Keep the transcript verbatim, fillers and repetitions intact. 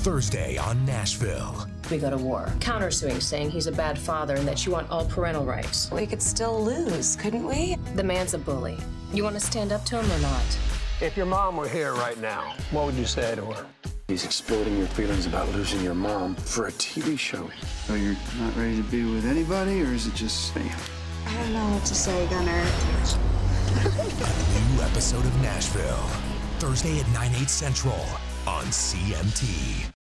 Thursday on Nashville. We go to war. Countersuing, saying he's a bad father and that you want all parental rights. We could still lose, couldn't we? The man's a bully. You want to stand up to him or not? If your mom were here right now, what would you say to her? He's exploiting your feelings about losing your mom for a T V show. So you're not ready to be with anybody, or is it just me? I don't know what to say, Gunnar. A new episode of Nashville, Thursday at nine, eight central on C M T.